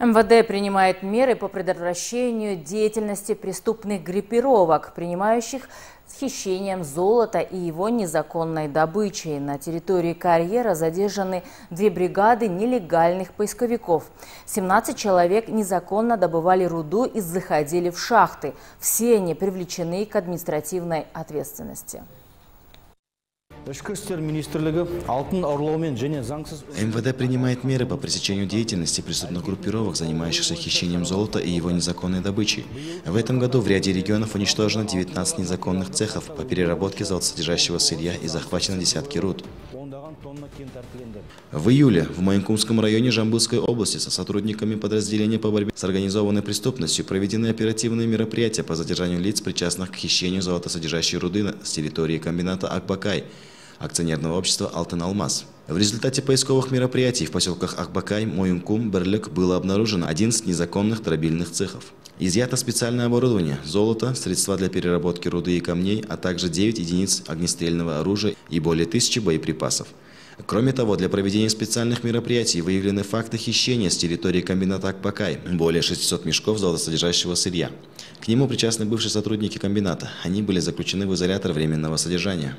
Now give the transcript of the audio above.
МВД принимает меры по предотвращению деятельности преступных группировок, принимающих с хищением золота и его незаконной добычей. На территории карьера задержаны 2 бригады нелегальных поисковиков. 17 человек незаконно добывали руду и заходили в шахты. Все они привлечены к административной ответственности. МВД принимает меры по пресечению деятельности преступных группировок, занимающихся хищением золота и его незаконной добычей. В этом году в ряде регионов уничтожено 19 незаконных цехов по переработке золотосодержащего сырья и захвачено десятки руд. В июле в Моюнкумском районе Жамбылской области со сотрудниками подразделения по борьбе с организованной преступностью проведены оперативные мероприятия по задержанию лиц, причастных к хищению золотосодержащей руды с территории комбината «Акбакай» акционерного общества «Алтен Алмаз». В результате поисковых мероприятий в поселках Акбакай, Моюнкум, Берлик было обнаружено 11 незаконных дробильных цехов. Изъято специальное оборудование, золото, средства для переработки руды и камней, а также 9 единиц огнестрельного оружия и более 1000 боеприпасов. Кроме того, для проведения специальных мероприятий выявлены факты хищения с территории комбината Акбакай более 600 мешков золотосодержащего сырья. К нему причастны бывшие сотрудники комбината. Они были заключены в изолятор временного содержания.